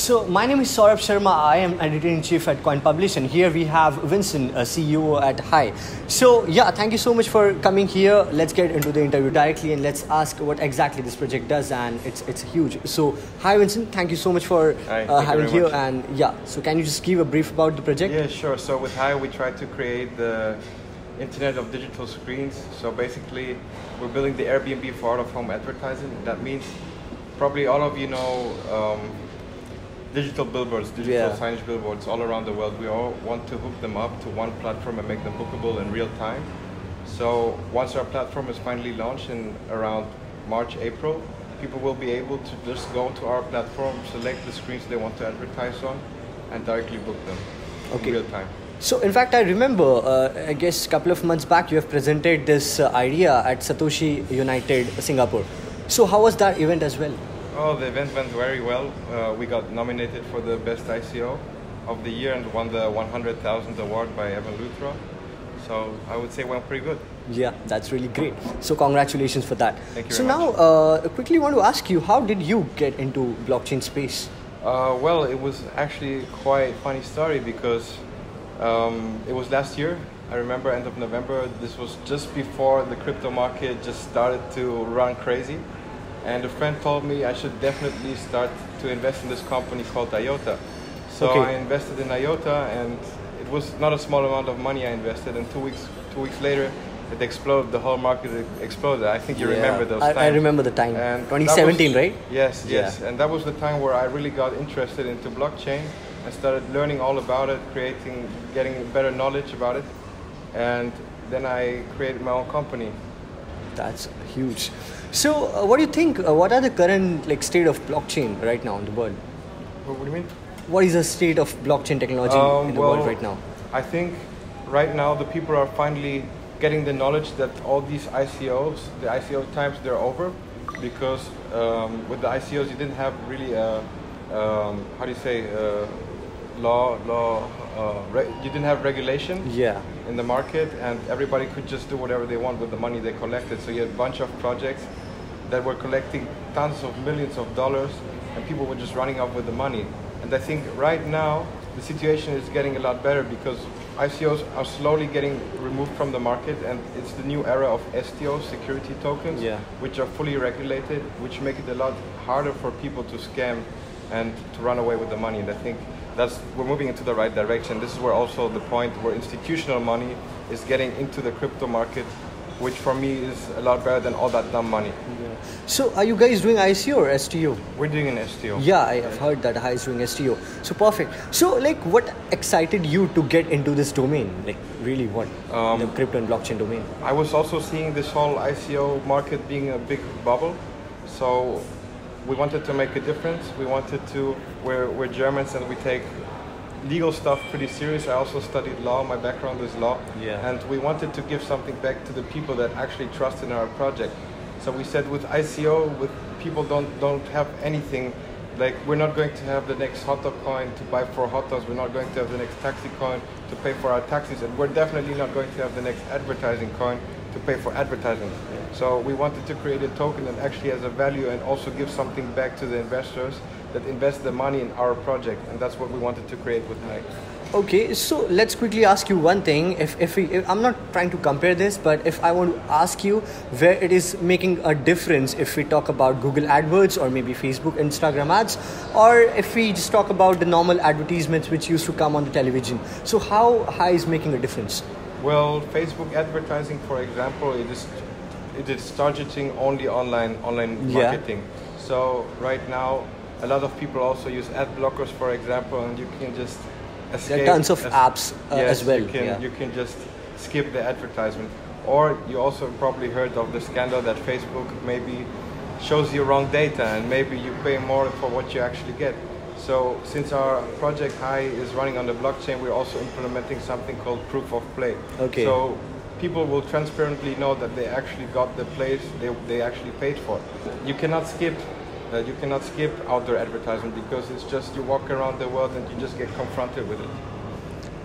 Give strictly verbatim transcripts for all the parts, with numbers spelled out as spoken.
So my name is Saurabh Sharma. I am editor-in-chief at CoinPublish, and here we have Vincent, C E O at HYGH. So yeah, thank you so much for coming here. Let's get into the interview directly and let's ask what exactly this project does, and it's it's huge. So hi Vincent, thank you so much for hi, uh, having you here much. And yeah, so can you just give a brief about the project? Yeah, sure. So with HYGH, we try to create the Internet of digital screens. So basically, we're building the Airbnb for out-of-home advertising. That means probably all of you know um, digital billboards, digital yeah. signage billboards all around the world. We all want to hook them up to one platform and make them bookable in real time. So once our platform is finally launched in around March, April, people will be able to just go to our platform, select the screens they want to advertise on, and directly book them okay. in real time. So in fact, I remember, uh, I guess a couple of months back, you have presented this uh, idea at Satoshi United, Singapore. So how was that event as well? Oh, the event went very well. Uh, we got nominated for the best I C O of the year and won the one hundred thousand award by Evan Luthra. So I would say went pretty good. Yeah, that's really great. So congratulations for that. Thank you very much. So now, uh, quickly want to ask you, how did you get into blockchain space? Uh, well, it was actually quite a funny story because Um, it was last year, I remember, end of November. This was just before the crypto market just started to run crazy. And a friend told me I should definitely start to invest in this company called IOTA. So okay. I invested in IOTA, and it was not a small amount of money I invested. And two weeks, two weeks later, it exploded. The whole market exploded. I think you yeah. remember those I, times. I remember the time. And twenty seventeen, was, right? Yes, yes. Yeah. And that was the time where I really got interested into blockchain. I started learning all about it, creating, getting better knowledge about it, and then I created my own company. That's huge. So, uh, what do you think? Uh, what are the current like state of blockchain right now in the world? What, what do you mean? What is the state of blockchain technology um, in the well, world right now? I think right now the people are finally getting the knowledge that all these I C Os, the I C O times, they're over, because um, with the I C Os you didn't have really a um, how do you say? Uh, law law uh, you didn't have regulation yeah. in the market, and everybody could just do whatever they want with the money they collected. So you had a bunch of projects that were collecting tons of millions of dollars, and people were just running off with the money. And I think right now the situation is getting a lot better because I C Os are slowly getting removed from the market, and it's the new era of S T O, security tokens, yeah. which are fully regulated, which make it a lot harder for people to scam and to run away with the money. And I think That's, we're moving into the right direction. This is where also the point where institutional money is getting into the crypto market, which for me is a lot better than all that dumb money. Yeah. So are you guys doing I C O or S T O? We're doing an S T O. Yeah, I have heard that HYGH is doing S T O. So perfect. So like, what excited you to get into this domain? Like really what? Um, the crypto and blockchain domain. I was also seeing this whole I C O market being a big bubble. So we wanted to make a difference. We wanted to, we're, we're Germans and we take legal stuff pretty serious. I also studied law, my background is law. Yeah. And we wanted to give something back to the people that actually trust in our project. So we said with I C O, with people don't, don't have anything, like we're not going to have the next hot dog coin to buy for hot dogs, we're not going to have the next taxi coin to pay for our taxis, and we're definitely not going to have the next advertising coin to pay for advertising. So we wanted to create a token that actually has a value and also give something back to the investors that invest the money in our project, and that's what we wanted to create with HYGH. Okay, so let's quickly ask you one thing. If, if, we, if I'm not trying to compare this, but if I want to ask you where it is making a difference, if we talk about Google AdWords or maybe Facebook, Instagram ads, or if we just talk about the normal advertisements which used to come on the television. So how HYGH is making a difference? Well, Facebook advertising, for example, it is it is targeting only online online marketing. Yeah. So right now, a lot of people also use ad blockers, for example, and you can just escape. There are tons of apps uh, yes, as well. You can, yeah. you can just skip the advertisement. Or you also probably heard of the scandal that Facebook maybe shows you wrong data, and maybe you pay more for what you actually get. So since our project HYGH is running on the blockchain, we're also implementing something called proof of play. Okay. So people will transparently know that they actually got the place they, they actually paid for. You cannot skip uh, you cannot skip outdoor advertisement because it's just you walk around the world and you just get confronted with it.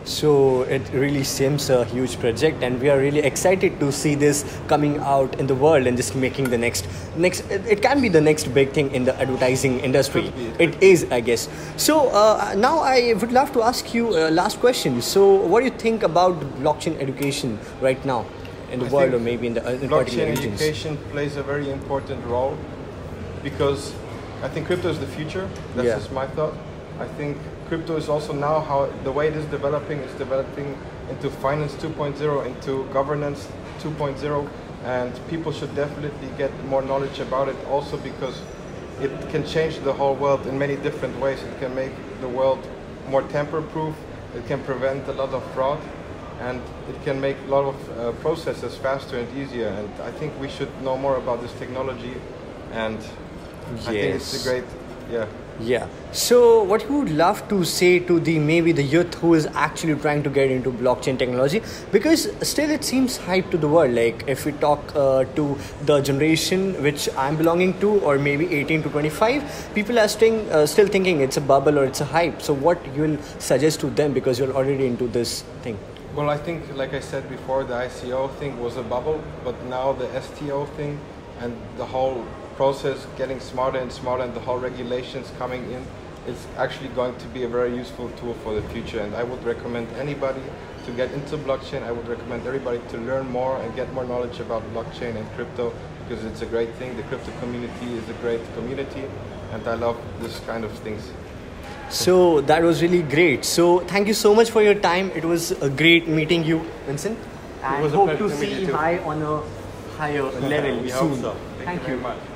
So it really seems a huge project, and we are really excited to see this coming out in the world and just making the next next it can be the next big thing in the advertising industry. It is, I guess. So uh, now I would love to ask you a last question. So what do you think about blockchain education right now in the I world, or maybe in the in particular regions? Blockchain education plays a very important role, because I think crypto is the future. That's yeah. just my thought. I think crypto is also now how the way it is developing is developing into finance two point oh, into governance two point oh, and people should definitely get more knowledge about it also, because it can change the whole world in many different ways. It can make the world more tamper-proof, it can prevent a lot of fraud, and it can make a lot of uh, processes faster and easier. And I think we should know more about this technology, and yes. I think it's a great, yeah. Yeah. So what you would love to say to the maybe the youth who is actually trying to get into blockchain technology, because still it seems hype to the world. Like if we talk uh, to the generation which I'm belonging to, or maybe eighteen to twenty-five, people are staying, uh, still thinking it's a bubble or it's a hype. So what you'll suggest to them, because you're already into this thing? Well, I think, like I said before, the I C O thing was a bubble, but now the S T O thing and the whole process getting smarter and smarter, and the whole regulations coming in, is actually going to be a very useful tool for the future. And I would recommend anybody to get into blockchain. I would recommend everybody to learn more and get more knowledge about blockchain and crypto, because it's a great thing. The crypto community is a great community, and I love this kind of things. So that was really great. So thank you so much for your time. It was a great meeting you, Vincent. And hope to see you high on a higher level soon. Thank you very much.